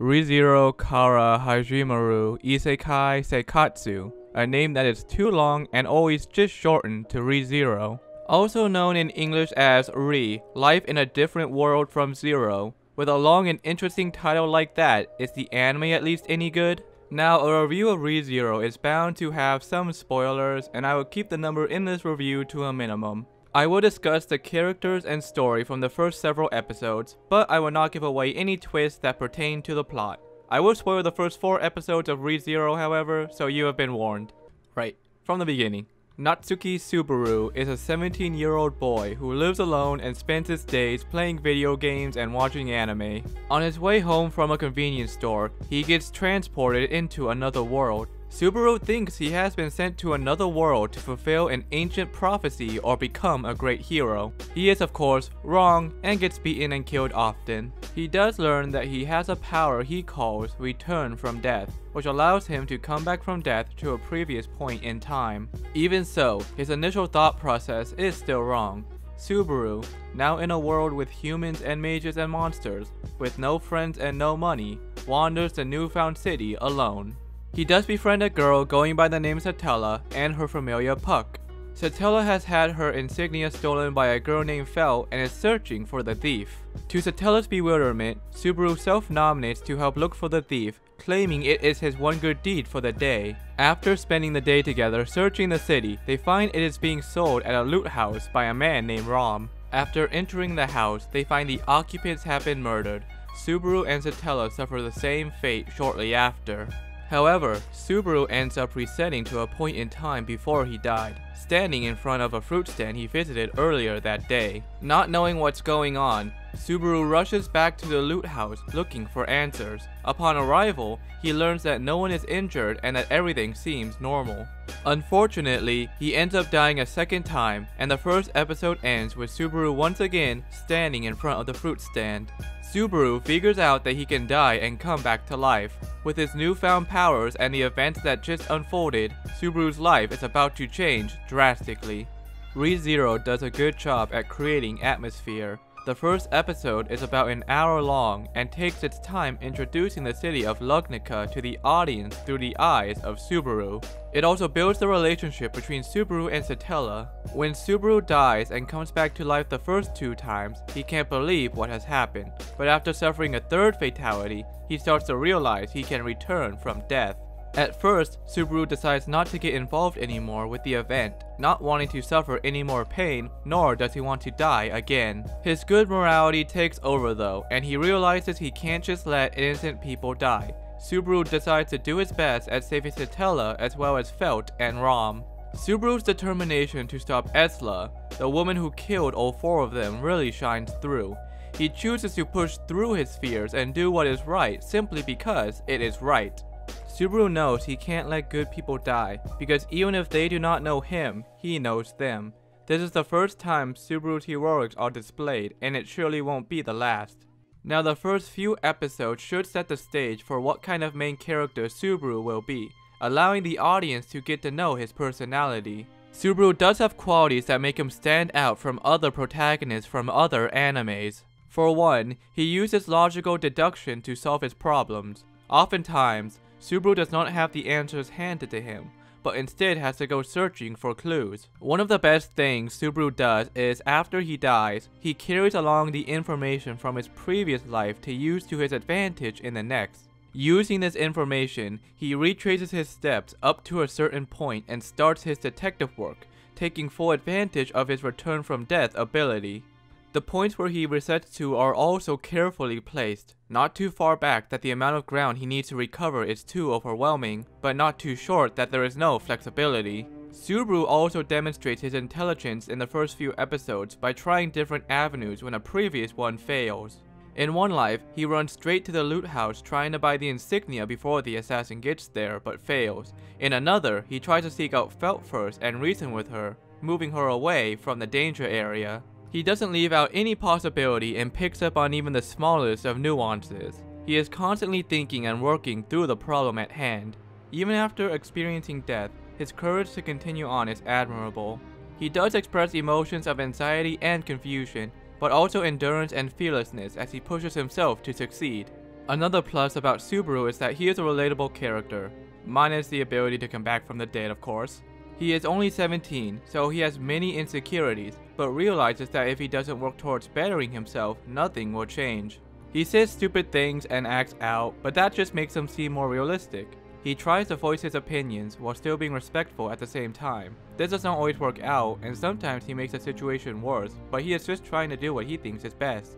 Re:Zero kara Hajimeru Isekai Seikatsu, a name that is too long and always just shortened to Re:Zero. Also known in English as Re, Life in a Different World from Zero. With a long and interesting title like that, is the anime at least any good? Now, a review of Re:Zero is bound to have some spoilers, and I will keep the number in this review to a minimum. I will discuss the characters and story from the first several episodes, but I will not give away any twists that pertain to the plot. I will spoil the first 4 episodes of Re:Zero, however, so you have been warned. Right, from the beginning. Natsuki Subaru is a 17-year-old boy who lives alone and spends his days playing video games and watching anime. On his way home from a convenience store, he gets transported into another world. Subaru thinks he has been sent to another world to fulfill an ancient prophecy or become a great hero. He is of course wrong and gets beaten and killed often. He does learn that he has a power he calls Return from Death, which allows him to come back from death to a previous point in time. Even so, his initial thought process is still wrong. Subaru, now in a world with humans and mages and monsters, with no friends and no money, wanders the newfound city alone. He does befriend a girl going by the name Satella and her familiar Puck. Satella has had her insignia stolen by a girl named Fel and is searching for the thief. To Satella's bewilderment, Subaru self-nominates to help look for the thief, claiming it is his one good deed for the day. After spending the day together searching the city, they find it is being sold at a loot house by a man named Rom. After entering the house, they find the occupants have been murdered. Subaru and Satella suffer the same fate shortly after. However, Subaru ends up resetting to a point in time before he died, standing in front of a fruit stand he visited earlier that day. Not knowing what's going on, Subaru rushes back to the loot house looking for answers. Upon arrival, he learns that no one is injured and that everything seems normal. Unfortunately, he ends up dying a second time, and the first episode ends with Subaru once again standing in front of the fruit stand. Subaru figures out that he can die and come back to life. With his newfound powers and the events that just unfolded, Subaru's life is about to change drastically. Re:Zero does a good job at creating atmosphere. The first episode is about an hour long and takes its time introducing the city of Lugnica to the audience through the eyes of Subaru. It also builds the relationship between Subaru and Satella. When Subaru dies and comes back to life the first 2 times, he can't believe what has happened, but after suffering a third fatality, he starts to realize he can return from death. At first, Subaru decides not to get involved anymore with the event, not wanting to suffer any more pain, nor does he want to die again. His good morality takes over though, and he realizes he can't just let innocent people die. Subaru decides to do his best at saving Satella as well as Felt and Rom. Subaru's determination to stop Esla, the woman who killed all 4 of them, really shines through. He chooses to push through his fears and do what is right simply because it is right. Subaru knows he can't let good people die, because even if they do not know him, he knows them. This is the first time Subaru's heroics are displayed, and it surely won't be the last. Now, the first few episodes should set the stage for what kind of main character Subaru will be, allowing the audience to get to know his personality. Subaru does have qualities that make him stand out from other protagonists from other animes. For one, he uses logical deduction to solve his problems. Oftentimes, Subaru does not have the answers handed to him, but instead has to go searching for clues. One of the best things Subaru does is, after he dies, he carries along the information from his previous life to use to his advantage in the next. Using this information, he retraces his steps up to a certain point and starts his detective work, taking full advantage of his Return from Death ability. The points where he resets to are also carefully placed, not too far back that the amount of ground he needs to recover is too overwhelming, but not too short that there is no flexibility. Subaru also demonstrates his intelligence in the first few episodes by trying different avenues when a previous one fails. In one life, he runs straight to the loot house trying to buy the insignia before the assassin gets there, but fails. In another, he tries to seek out Felt first and reason with her, moving her away from the danger area. He doesn't leave out any possibility and picks up on even the smallest of nuances. He is constantly thinking and working through the problem at hand. Even after experiencing death, his courage to continue on is admirable. He does express emotions of anxiety and confusion, but also endurance and fearlessness as he pushes himself to succeed. Another plus about Subaru is that he is a relatable character, minus the ability to come back from the dead, of course. He is only 17, so he has many insecurities, but realizes that if he doesn't work towards bettering himself, nothing will change. He says stupid things and acts out, but that just makes him seem more realistic. He tries to voice his opinions while still being respectful at the same time. This doesn't always work out, and sometimes he makes the situation worse, but he is just trying to do what he thinks is best.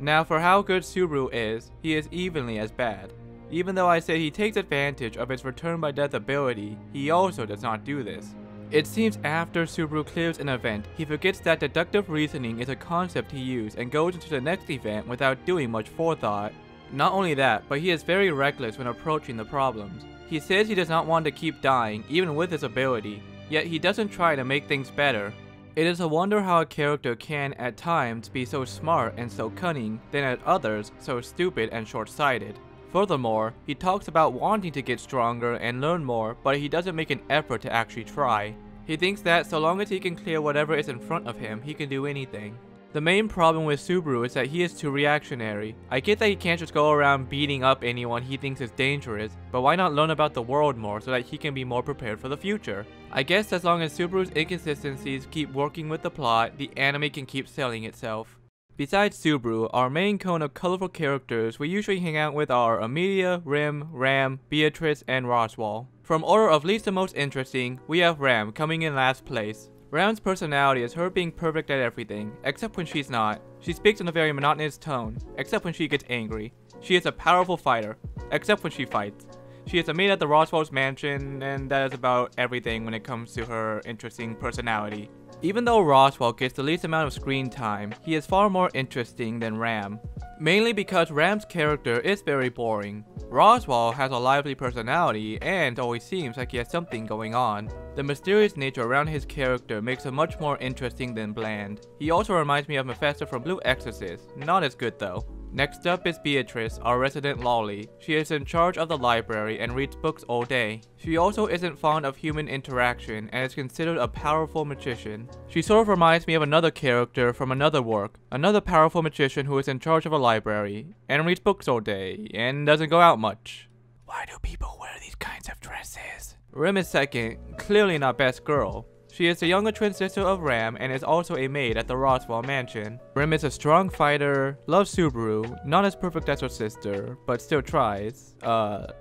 Now for how good Subaru is, he is evenly as bad. Even though I say he takes advantage of his return by death ability, he also does not do this. It seems after Subaru clears an event, he forgets that deductive reasoning is a concept he used and goes into the next event without doing much forethought. Not only that, but he is very reckless when approaching the problems. He says he does not want to keep dying, even with his ability, yet he doesn't try to make things better. It is a wonder how a character can, at times, be so smart and so cunning, then at others, so stupid and short-sighted. Furthermore, he talks about wanting to get stronger and learn more, but he doesn't make an effort to actually try. He thinks that so long as he can clear whatever is in front of him, he can do anything. The main problem with Subaru is that he is too reactionary. I get that he can't just go around beating up anyone he thinks is dangerous, but why not learn about the world more so that he can be more prepared for the future? I guess as long as Subaru's inconsistencies keep working with the plot, the anime can keep selling itself. Besides Subaru, our main cone of colorful characters we usually hang out with are Emilia, Rem, Ram, Beatrice, and Roswaal. From order of least to most interesting, we have Ram coming in last place. Ram's personality is her being perfect at everything, except when she's not. She speaks in a very monotonous tone, except when she gets angry. She is a powerful fighter, except when she fights. She is a maid at the Roswaal's mansion, and that is about everything when it comes to her interesting personality. Even though Roswaal gets the least amount of screen time, he is far more interesting than Ram. Mainly because Ram's character is very boring. Roswaal has a lively personality and always seems like he has something going on. The mysterious nature around his character makes him much more interesting than bland. He also reminds me of Mephisto from Blue Exorcist, not as good though. Next up is Beatrice, our resident lolly. She is in charge of the library and reads books all day. She also isn't fond of human interaction and is considered a powerful magician. She sort of reminds me of another character from another work, another powerful magician who is in charge of a library and reads books all day and doesn't go out much. Why do people wear these kinds of dresses? Rem is second, clearly not best girl. She is the younger twin sister of Ram and is also a maid at the Roswaal mansion. Rem is a strong fighter, loves Subaru, not as perfect as her sister, but still tries.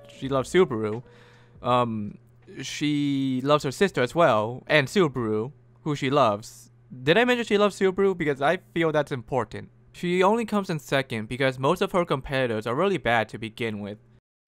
She loves Subaru. She loves her sister as well, and Subaru, who she loves. Did I mention she loves Subaru? Because I feel that's important. She only comes in second because most of her competitors are really bad to begin with.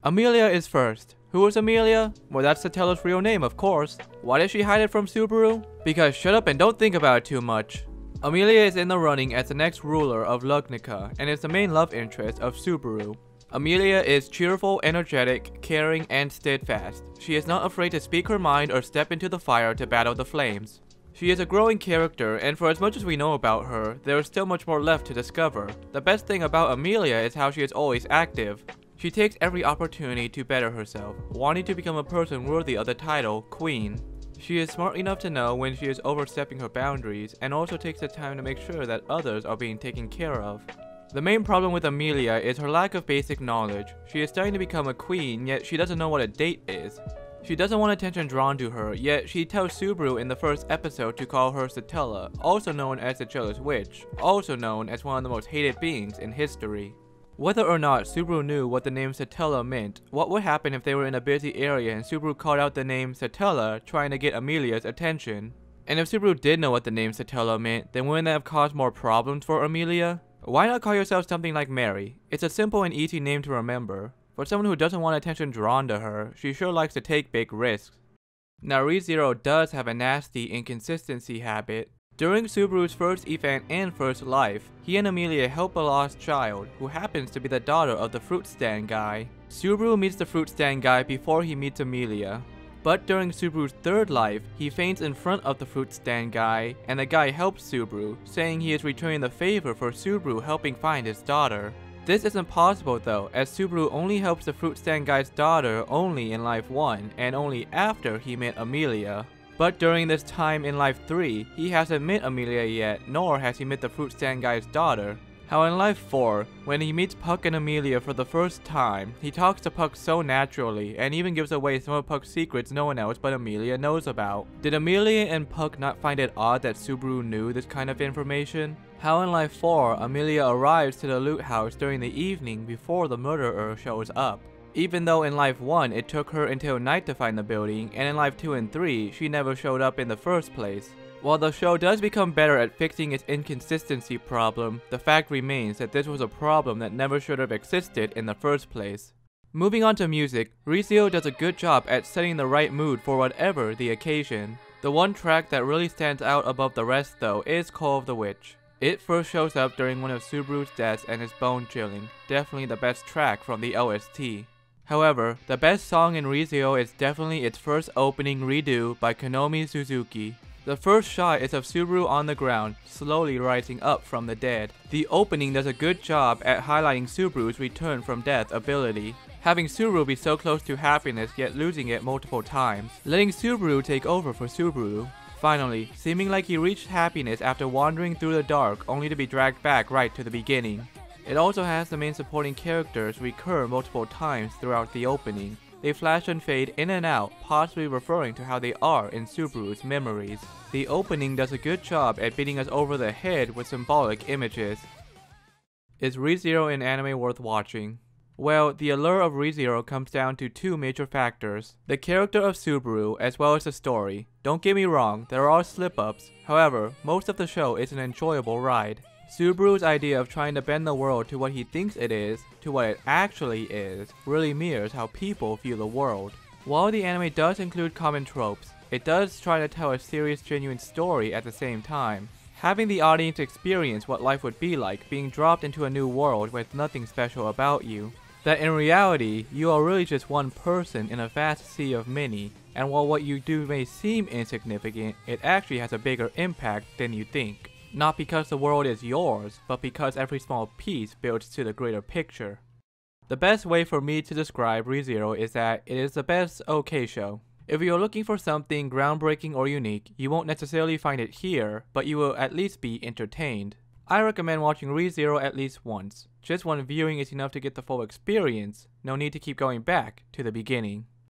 Emilia is first. Who is Emilia? Well, that's Satella's real name, of course. Why did she hide it from Subaru? Because shut up and don't think about it too much. Emilia is in the running as the next ruler of Lugnica and is the main love interest of Subaru. Emilia is cheerful, energetic, caring, and steadfast. She is not afraid to speak her mind or step into the fire to battle the flames. She is a growing character, and for as much as we know about her, there is still much more left to discover. The best thing about Emilia is how she is always active. She takes every opportunity to better herself, wanting to become a person worthy of the title, Queen. She is smart enough to know when she is overstepping her boundaries and also takes the time to make sure that others are being taken care of. The main problem with Emilia is her lack of basic knowledge. She is starting to become a queen, yet she doesn't know what a date is. She doesn't want attention drawn to her, yet she tells Subaru in the first episode to call her Satella, also known as the Jealous Witch, also known as one of the most hated beings in history. Whether or not Subaru knew what the name Satella meant, what would happen if they were in a busy area and Subaru called out the name Satella trying to get Emilia's attention? And if Subaru did know what the name Satella meant, then wouldn't that have caused more problems for Emilia? Why not call yourself something like Mary? It's a simple and easy name to remember. For someone who doesn't want attention drawn to her, she sure likes to take big risks. Now Re:Zero does have a nasty inconsistency habit. During Subaru's first event and first life, he and Emilia help a lost child, who happens to be the daughter of the fruit stand guy. Subaru meets the fruit stand guy before he meets Emilia. But during Subaru's third life, he faints in front of the fruit stand guy, and the guy helps Subaru, saying he is returning the favor for Subaru helping find his daughter. This isn't possible though, as Subaru only helps the fruit stand guy's daughter only in life 1, and only after he met Emilia. But during this time in Life 3, he hasn't met Emilia yet, nor has he met the fruit stand guy's daughter. How in Life 4, when he meets Puck and Emilia for the first time, he talks to Puck so naturally, and even gives away some of Puck's secrets no one else but Emilia knows about. Did Emilia and Puck not find it odd that Subaru knew this kind of information? How in Life 4, Emilia arrives to the loot house during the evening before the murderer shows up. Even though in Life 1, it took her until night to find the building, and in Life 2 and 3, she never showed up in the first place. While the show does become better at fixing its inconsistency problem, the fact remains that this was a problem that never should have existed in the first place. Moving on to music, Re:Zero does a good job at setting the right mood for whatever the occasion. The one track that really stands out above the rest though is Call of the Witch. It first shows up during one of Subaru's deaths and is bone chilling, definitely the best track from the OST. However, the best song in Re:Zero is definitely its first opening redo by Konomi Suzuki. The first shot is of Subaru on the ground, slowly rising up from the dead. The opening does a good job at highlighting Subaru's return from death ability, having Subaru be so close to happiness yet losing it multiple times, letting Subaru take over for Subaru. Finally, seeming like he reached happiness after wandering through the dark only to be dragged back right to the beginning. It also has the main supporting characters recur multiple times throughout the opening. They flash and fade in and out, possibly referring to how they are in Subaru's memories. The opening does a good job at beating us over the head with symbolic images. Is Re:Zero an anime worth watching? Well, the allure of Re:Zero comes down to two major factors: the character of Subaru as well as the story. Don't get me wrong, there are slip-ups. However, most of the show is an enjoyable ride. Subaru's idea of trying to bend the world to what he thinks it is, to what it actually is, really mirrors how people view the world. While the anime does include common tropes, it does try to tell a serious, genuine story at the same time. Having the audience experience what life would be like being dropped into a new world with nothing special about you. That in reality, you are really just one person in a vast sea of many, and while what you do may seem insignificant, it actually has a bigger impact than you think. Not because the world is yours, but because every small piece builds to the greater picture. The best way for me to describe Re:Zero is that it is the best okay show. If you're looking for something groundbreaking or unique, you won't necessarily find it here, but you will at least be entertained. I recommend watching Re:Zero at least once. Just one viewing is enough to get the full experience, no need to keep going back to the beginning.